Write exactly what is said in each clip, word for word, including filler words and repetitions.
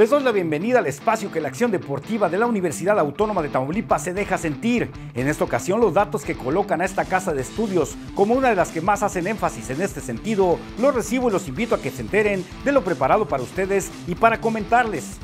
Les doy la bienvenida al espacio que la acción deportiva de la Universidad Autónoma de Tamaulipas se deja sentir. En esta ocasión, los datos que colocan a esta casa de estudios como una de las que más hacen énfasis en este sentido, los recibo y los invito a que se enteren de lo preparado para ustedes y para comentarles.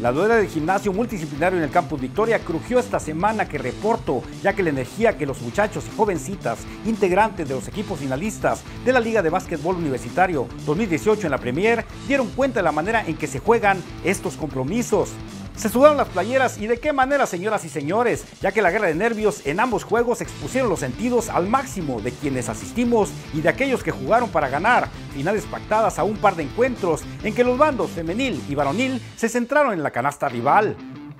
La duela del gimnasio multidisciplinario en el Campus Victoria crujió esta semana que reporto, ya que la energía que los muchachos y jovencitas integrantes de los equipos finalistas de la Liga de Básquetbol Universitario dos mil dieciocho en la Premier dieron cuenta de la manera en que se juegan estos compromisos. Se sudaron las playeras y de qué manera, señoras y señores, ya que la guerra de nervios en ambos juegos expusieron los sentidos al máximo de quienes asistimos y de aquellos que jugaron para ganar. Finales pactadas a un par de encuentros en que los bandos femenil y varonil se centraron en la canasta rival.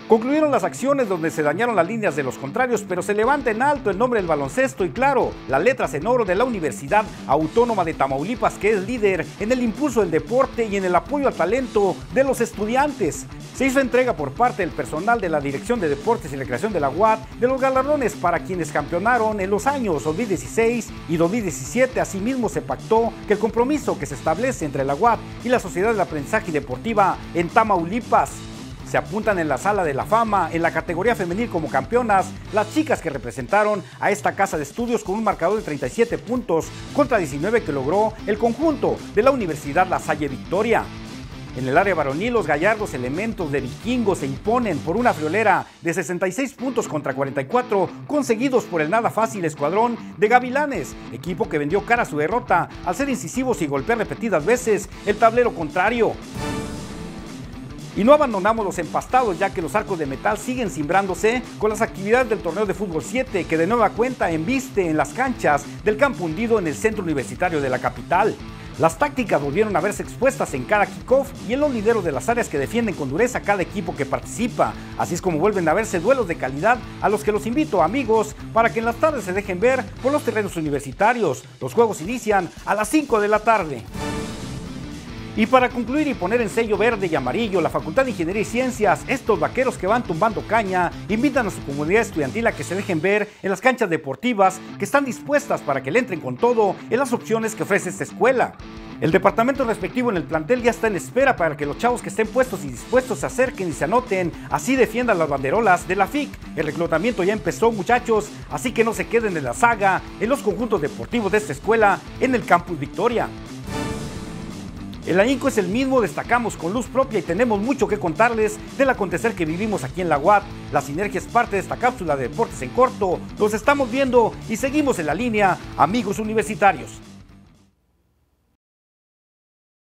Concluyeron las acciones donde se dañaron las líneas de los contrarios, pero se levanta en alto el nombre del baloncesto y, claro, las letras en oro de la Universidad Autónoma de Tamaulipas, que es líder en el impulso del deporte y en el apoyo al talento de los estudiantes. Se hizo entrega por parte del personal de la Dirección de Deportes y Recreación de la U A T de los galardones para quienes campeonaron en los años dos mil dieciséis y dos mil diecisiete. Asimismo, se pactó que el compromiso que se establece entre la U A T y la Sociedad del Aprendizaje Deportiva en Tamaulipas. Se apuntan en la Sala de la Fama, en la categoría femenil como campeonas, las chicas que representaron a esta casa de estudios con un marcador de treinta y siete puntos contra diecinueve que logró el conjunto de la Universidad La Salle Victoria. En el área varonil, los gallardos elementos de vikingos se imponen por una friolera de sesenta y seis puntos contra cuarenta y cuatro conseguidos por el nada fácil escuadrón de Gavilanes, equipo que vendió cara a su derrota al ser incisivos y golpear repetidas veces el tablero contrario. Y no abandonamos los empastados, ya que los arcos de metal siguen cimbrándose con las actividades del torneo de fútbol siete, que de nueva cuenta embiste en las canchas del Campo Hundido en el centro universitario de la capital. Las tácticas volvieron a verse expuestas en cada kickoff y en los lideros de las áreas que defienden con dureza cada equipo que participa. Así es como vuelven a verse duelos de calidad a los que los invito, amigos, para que en las tardes se dejen ver por los terrenos universitarios. Los juegos inician a las cinco de la tarde. Y para concluir y poner en sello verde y amarillo la Facultad de Ingeniería y Ciencias, estos vaqueros que van tumbando caña invitan a su comunidad estudiantil a que se dejen ver en las canchas deportivas que están dispuestas para que le entren con todo en las opciones que ofrece esta escuela. El departamento respectivo en el plantel ya está en espera para que los chavos que estén puestos y dispuestos se acerquen y se anoten, así defiendan las banderolas de la F I C. El reclutamiento ya empezó, muchachos, así que no se queden en la saga en los conjuntos deportivos de esta escuela en el Campus Victoria. El ahínco es el mismo, destacamos con luz propia y tenemos mucho que contarles del acontecer que vivimos aquí en la U A T. La sinergia es parte de esta cápsula de Deportes en Corto. Nos estamos viendo y seguimos en la línea, amigos universitarios.